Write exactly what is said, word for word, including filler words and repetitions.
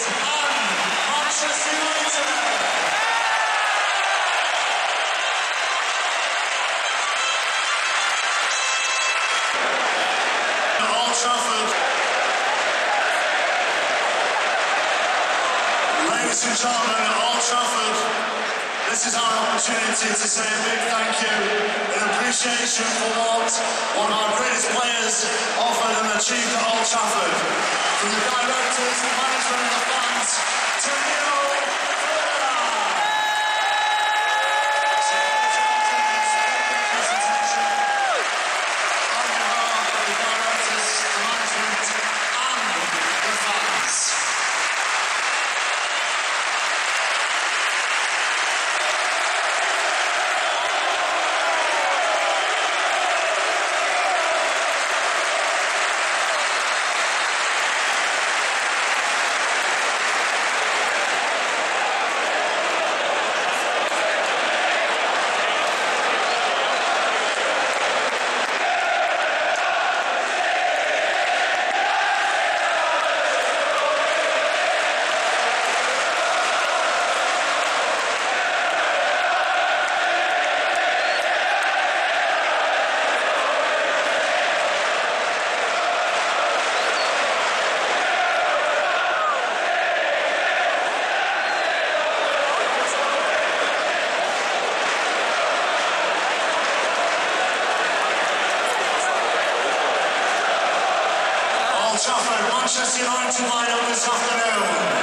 Trafford and Manchester United. Old Trafford. Ladies and gentlemen, Old Trafford, this is our opportunity to say a big thank you in appreciation for what one of our greatest players offered and achieved at Old Trafford. From the directors, the management, the fans, to you. Manchester United line up this afternoon.